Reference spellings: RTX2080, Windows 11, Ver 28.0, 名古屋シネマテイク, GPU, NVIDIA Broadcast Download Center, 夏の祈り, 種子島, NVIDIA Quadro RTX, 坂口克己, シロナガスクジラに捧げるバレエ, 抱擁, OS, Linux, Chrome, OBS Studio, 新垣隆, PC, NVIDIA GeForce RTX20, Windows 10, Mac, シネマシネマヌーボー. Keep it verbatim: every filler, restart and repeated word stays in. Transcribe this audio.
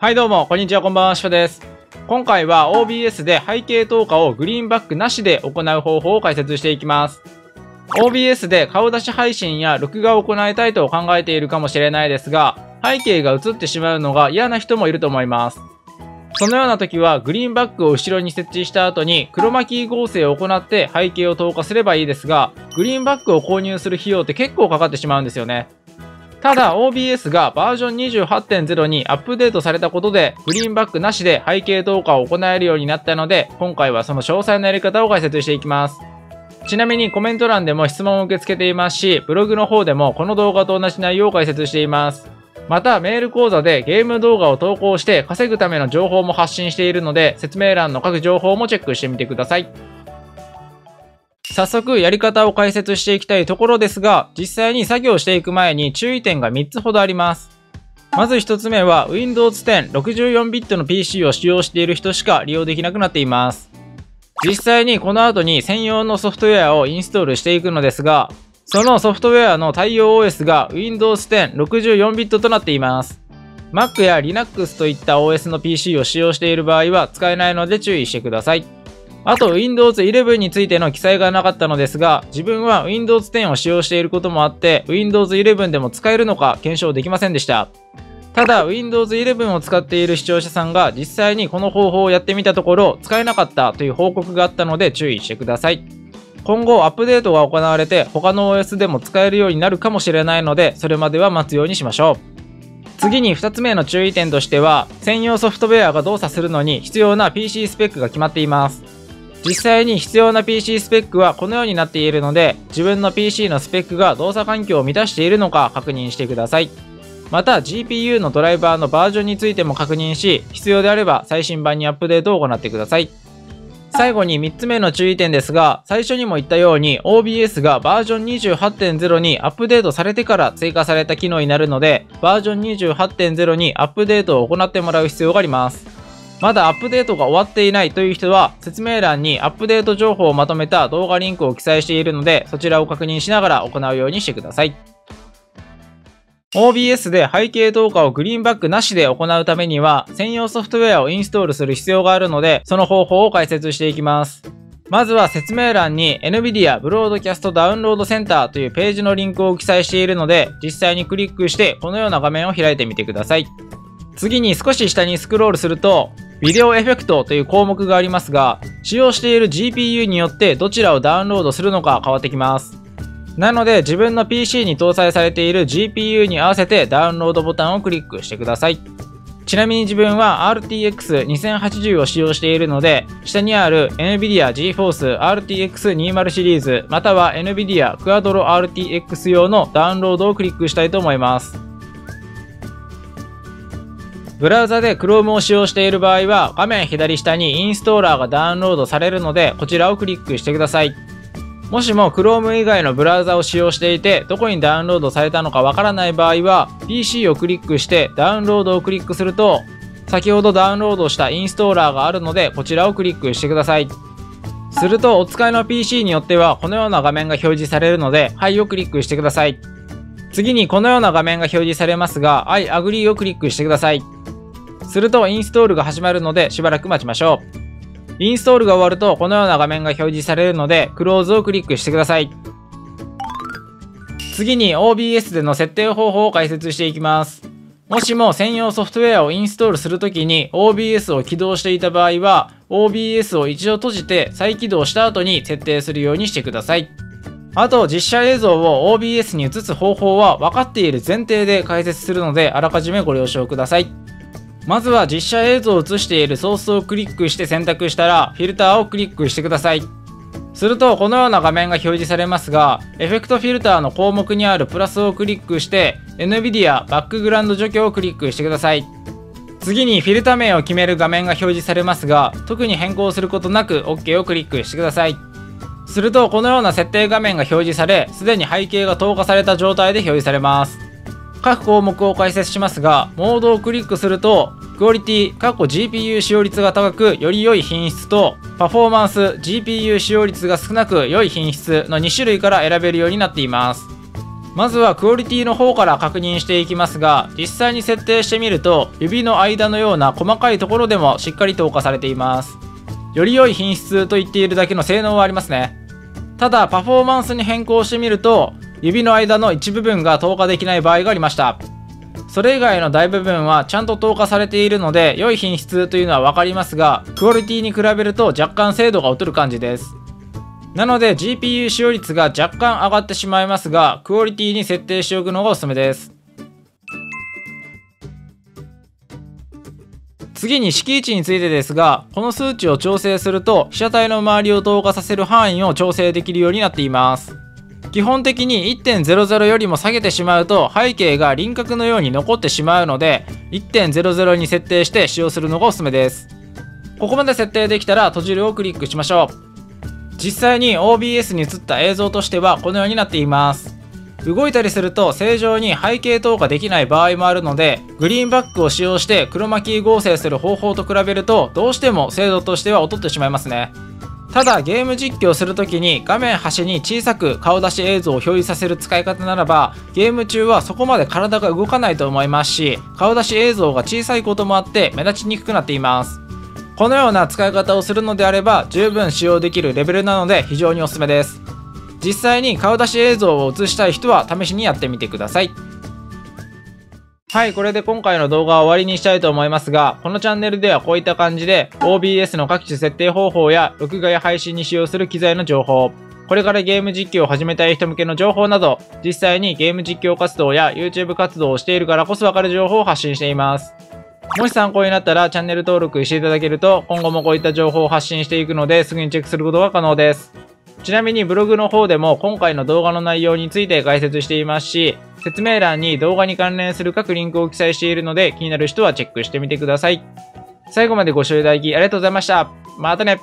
はいどうも、こんにちは、こんばんは、しゅうです。今回は オービーエス で背景透過をグリーンバックなしで行う方法を解説していきます。 オービーエス で顔出し配信や録画を行いたいと考えているかもしれないですが、背景が映ってしまうのが嫌な人もいると思います。そのような時はグリーンバックを後ろに設置した後にクロマキー合成を行って背景を透過すればいいですが、グリーンバックを購入する費用って結構かかってしまうんですよね。ただ オービーエス がバージョン にじゅうはちてんゼロ にアップデートされたことでグリーンバックなしで背景透過を行えるようになったので、今回はその詳細なやり方を解説していきます。ちなみにコメント欄でも質問を受け付けていますし、ブログの方でもこの動画と同じ内容を解説しています。またメール講座でゲーム動画を投稿して稼ぐための情報も発信しているので、説明欄の各情報もチェックしてみてください。早速やり方を解説していきたいところですが、実際に作業していく前に注意点がみっつほどあります。まずひとつめは ウィンドウズテン ろくじゅうよんビット の ピーシー を使用している人しか利用できなくなっています。実際にこの後に専用のソフトウェアをインストールしていくのですが、そのソフトウェアの対応 オーエス が ウィンドウズテン ろくじゅうよんビット となっています。 Mac や Linux といった オーエス の ピーシー を使用している場合は使えないので注意してください。あと ウィンドウズイレブン についての記載がなかったのですが、自分は ウィンドウズテン を使用していることもあって ウィンドウズイレブン でも使えるのか検証できませんでした。ただ ウィンドウズイレブン を使っている視聴者さんが実際にこの方法をやってみたところ使えなかったという報告があったので注意してください。今後アップデートが行われて他の オーエス でも使えるようになるかもしれないので、それまでは待つようにしましょう。次にふたつめの注意点としては、専用ソフトウェアが動作するのに必要な ピーシー スペックが決まっています。実際に必要な ピーシー スペックはこのようになっているので、自分の ピーシー のスペックが動作環境を満たしているのか確認してください。また ジーピーユー のドライバーのバージョンについても確認し、必要であれば最新版にアップデートを行ってください。最後にみっつめの注意点ですが、最初にも言ったように オービーエス がバージョン にじゅうはちてんゼロ にアップデートされてから追加された機能になるので、バージョン にじゅうはちてんゼロ にアップデートを行ってもらう必要があります。まだアップデートが終わっていないという人は、説明欄にアップデート情報をまとめた動画リンクを記載しているので、そちらを確認しながら行うようにしてください。オービーエス で背景透過をグリーンバックなしで行うためには、専用ソフトウェアをインストールする必要があるので、その方法を解説していきます。まずは説明欄に エヌビディア Broadcast Download Center というページのリンクを記載しているので、実際にクリックしてこのような画面を開いてみてください。次に少し下にスクロールすると、ビデオエフェクトという項目がありますが、使用している ジーピーユー によってどちらをダウンロードするのか変わってきます。なので自分の ピーシー に搭載されている ジーピーユー に合わせてダウンロードボタンをクリックしてください。ちなみに自分は アールティーエックスにせんはちじゅう を使用しているので、下にある NVIDIA GeForce アールティーエックスにじゅう シリーズ、または NVIDIA Quadro アールティーエックス 用のダウンロードをクリックしたいと思います。ブラウザで Chrome を使用している場合は、画面左下にインストーラーがダウンロードされるので、こちらをクリックしてください。もしも Chrome 以外のブラウザを使用していて、どこにダウンロードされたのかわからない場合は、ピーシー をクリックしてダウンロードをクリックすると、先ほどダウンロードしたインストーラーがあるので、こちらをクリックしてください。すると、お使いの ピーシー によってはこのような画面が表示されるので、はいをクリックしてください。次にこのような画面が表示されますが、I agree をクリックしてください。するとインストールが始まるのでしばらく待ちましょう。インストールが終わるとこのような画面が表示されるので、クローズをクリックしてください。次に オービーエス での設定方法を解説していきます。もしも専用ソフトウェアをインストールするときに オービーエス を起動していた場合は、オービーエス を一度閉じて再起動した後に設定するようにしてください。あと実写映像を オービーエス に映す方法は分かっている前提で解説するので、あらかじめご了承ください。まずは実写映像を映しているソースをクリックして選択したら、フィルターをクリックしてください。するとこのような画面が表示されますが、エフェクトフィルターの項目にあるプラスをクリックして エヌビディア バックグラウンド除去をクリックしてください。次にフィルタ名を決める画面が表示されますが、特に変更することなく オーケー をクリックしてください。するとこのような設定画面が表示され、すでに背景が透過された状態で表示されます。各項目を解説しますが、モードをクリックするとクオリティ ジーピーユー 使用率が高くより良い品質と、パフォーマンス ジーピーユー 使用率が少なく良い品質のに種類から選べるようになっています。まずはクオリティの方から確認していきますが、実際に設定してみると指の間のような細かいところでもしっかり透過されています。より良い品質と言っているだけの性能はありますね。ただパフォーマンスに変更してみると指の間の一部分が透過できない場合がありました。それ以外の大部分はちゃんと透過されているので良い品質というのは分かりますが、クオリティに比べると若干精度が劣る感じです。なので ジーピーユー 使用率が若干上がってしまいますが、クオリティに設定しておくのがおすすめです。次に色位置についてですが、この数値を調整すると被写体の周りを透過させる範囲を調整できるようになっています。基本的に いってんゼロゼロ よりも下げてしまうと背景が輪郭のように残ってしまうので いってんゼロゼロ に設定して使用するのがおすすめです。ここまで設定できたら閉じるをクリックしましょう。実際に オービーエス に映った映像としてはこのようになっています。動いたりすると正常に背景透過できない場合もあるので、グリーンバックを使用してクロマキー合成する方法と比べるとどうしても精度としては劣ってしまいますね。ただゲーム実況するときに画面端に小さく顔出し映像を表示させる使い方ならば、ゲーム中はそこまで体が動かないと思いますし、顔出し映像が小さいこともあって目立ちにくくなっています。このような使い方をするのであれば十分使用できるレベルなので非常におすすめです。実際に顔出し映像を映したい人は試しにやってみてください。はい、これで今回の動画は終わりにしたいと思いますが、このチャンネルではこういった感じで オービーエス の各種設定方法や録画や配信に使用する機材の情報、これからゲーム実況を始めたい人向けの情報など、実際にゲーム実況活動や YouTube 活動をしているからこそわかる情報を発信しています。もし参考になったらチャンネル登録していただけると今後もこういった情報を発信していくのですぐにチェックすることが可能です。ちなみにブログの方でも今回の動画の内容について解説していますし、説明欄に動画に関連する各リンクを記載しているので気になる人はチェックしてみてください。最後までご視聴いただきありがとうございました。またね。